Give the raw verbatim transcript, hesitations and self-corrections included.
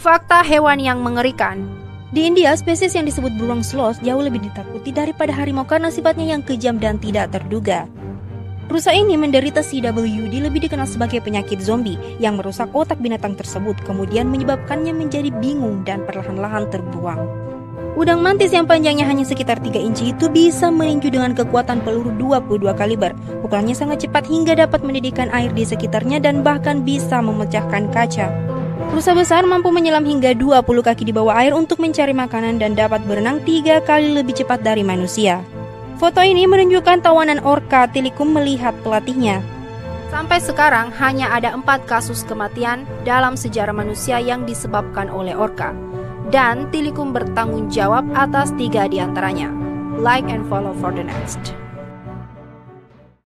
Fakta hewan yang mengerikan. Di India, spesies yang disebut burung sloth jauh lebih ditakuti daripada harimau karena sifatnya yang kejam dan tidak terduga. Rusa ini menderita C W D, lebih dikenal sebagai penyakit zombie, yang merusak otak binatang tersebut, kemudian menyebabkannya menjadi bingung dan perlahan-lahan terbuang. Udang mantis yang panjangnya hanya sekitar tiga inci itu bisa meninju dengan kekuatan peluru dua puluh dua kaliber. Pukulannya sangat cepat hingga dapat mendidihkan air di sekitarnya dan bahkan bisa memecahkan kaca. Rusa besar mampu menyelam hingga dua puluh kaki di bawah air untuk mencari makanan dan dapat berenang tiga kali lebih cepat dari manusia. Foto ini menunjukkan tawanan orca Tilikum melihat pelatihnya. Sampai sekarang hanya ada empat kasus kematian dalam sejarah manusia yang disebabkan oleh orca, dan Tilikum bertanggung jawab atas tiga diantaranya. Like and follow for the next.